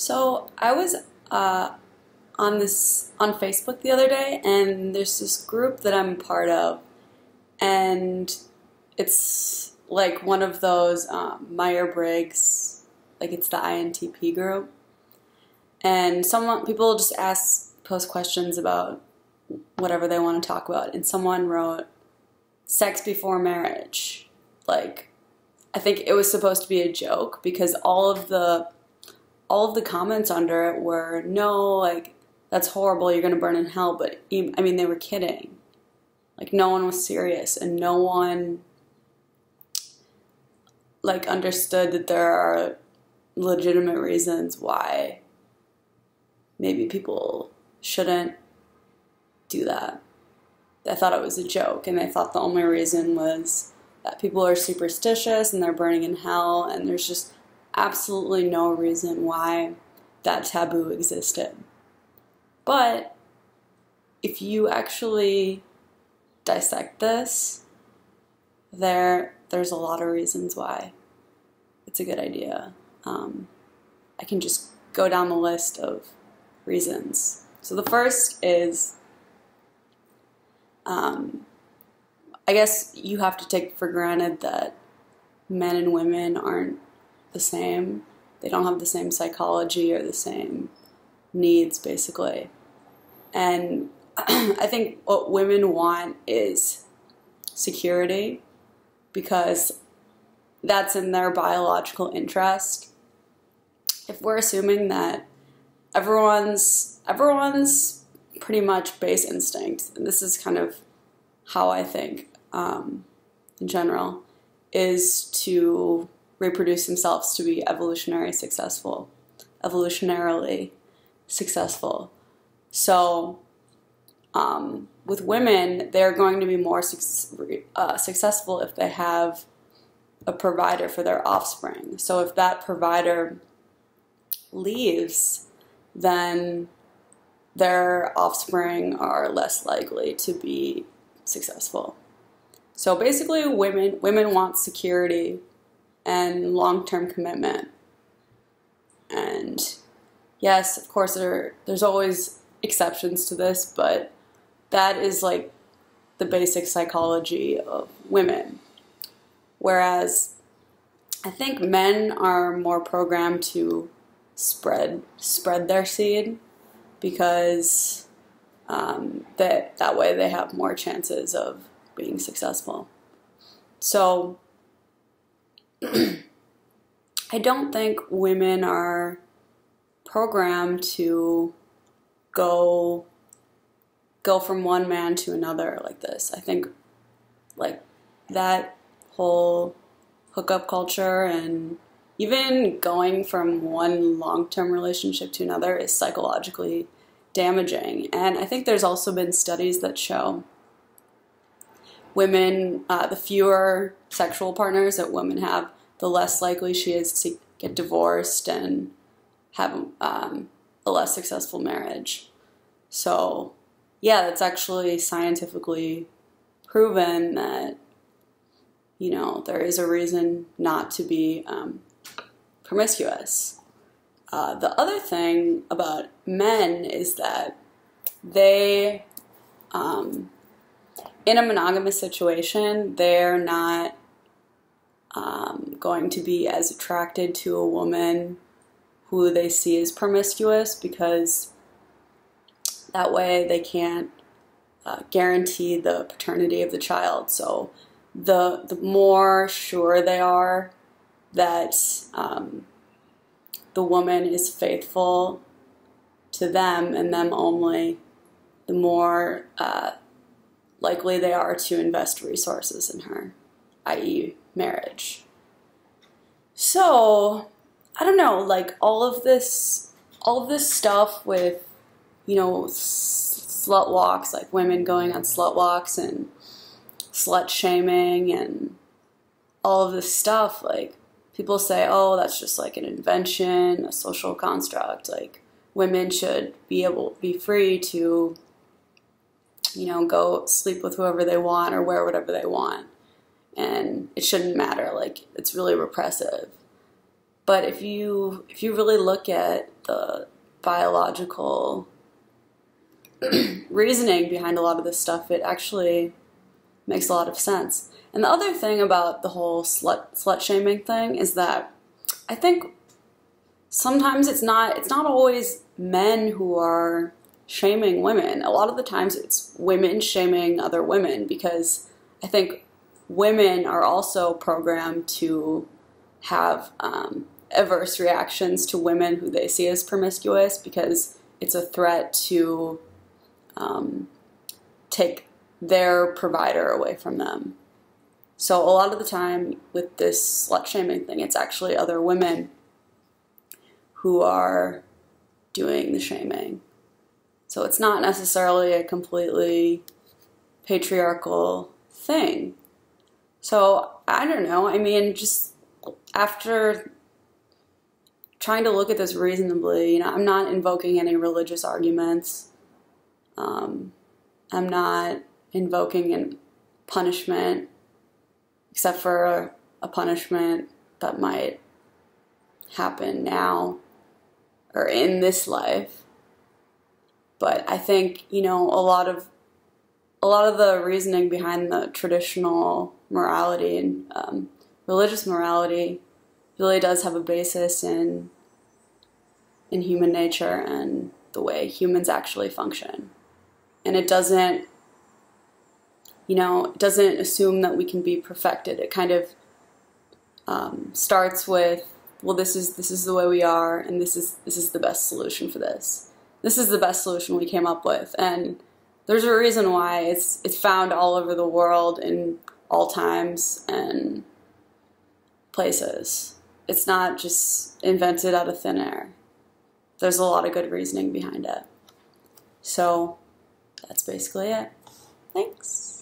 So I was on Facebook the other day, and there's this group that I'm part of, and it's like one of those Myers Briggs, like it's the INTP group, and people just post questions about whatever they want to talk about, and someone wrote sex before marriage. Like, I think it was supposed to be a joke because all of the comments under it were, no, like, that's horrible, you're going to burn in hell, but, I mean, they were kidding. Like, no one was serious, and no one, like, understood that there are legitimate reasons why maybe people shouldn't do that. I thought it was a joke, and I thought the only reason was that people are superstitious, and they're burning in hell, and there's just absolutely no reason why that taboo existed. But if you actually dissect this, there's a lot of reasons why it's a good idea. I can just go down the list of reasons. So the first is, I guess you have to take for granted that men and women aren't the same. They don't have the same psychology or the same needs, basically. And I think what women want is security, because that's in their biological interest. If we're assuming that everyone's pretty much base instinct, and this is kind of how I think in general, is to reproduce themselves, to be evolutionarily successful. So with women, they're going to be more successful if they have a provider for their offspring. So if that provider leaves, then their offspring are less likely to be successful. So basically, women want security and long-term commitment. And yes, of course, there's always exceptions to this, but that is like the basic psychology of women. Whereas I think men are more programmed to spread their seed, because that way they have more chances of being successful. So I don't think women are programmed to go from one man to another like this. I think, like, that whole hookup culture and even going from one long-term relationship to another is psychologically damaging. And I think there's also been studies that show women, the fewer sexual partners that women have, the less likely she is to get divorced and have a less successful marriage. So yeah, that's actually scientifically proven that, you know, there is a reason not to be promiscuous. The other thing about men is that they, in a monogamous situation, they're not going to be as attracted to a woman who they see as promiscuous, because that way they can't guarantee the paternity of the child. So the more sure they are that the woman is faithful to them and them only, the more likely they are to invest resources in her, i.e. marriage. So I don't know, like, all of this stuff with, you know, slut walks, like women going on slut walks and slut shaming and all of this stuff, like, people say, oh, that's just like an invention, a social construct, like women should be free to, you know, go sleep with whoever they want or wear whatever they want, and it shouldn't matter, like, it's really repressive. But if you really look at the biological reasoning behind a lot of this stuff, it actually makes a lot of sense. And the other thing about the whole slut shaming thing is that I think sometimes it's not always men who are shaming women. A lot of the times it's women shaming other women, because I think women are also programmed to have adverse reactions to women who they see as promiscuous, because it's a threat to take their provider away from them. So a lot of the time with this slut shaming thing, it's actually other women who are doing the shaming. So it's not necessarily a completely patriarchal thing. So I don't know, I mean, just after trying to look at this reasonably, you know, I'm not invoking any religious arguments. I'm not invoking a punishment, except for a punishment that might happen now or in this life. But I think, you know, a lot of the reasoning behind the traditional morality and religious morality really does have a basis in human nature and the way humans actually function. And it doesn't, you know, it doesn't assume that we can be perfected. It kind of starts with, well, this is the way we are, and this is the best solution for this. This is the best solution we came up with, and there's a reason why it's found all over the world in all times and places. It's not just invented out of thin air. There's a lot of good reasoning behind it. So that's basically it. Thanks.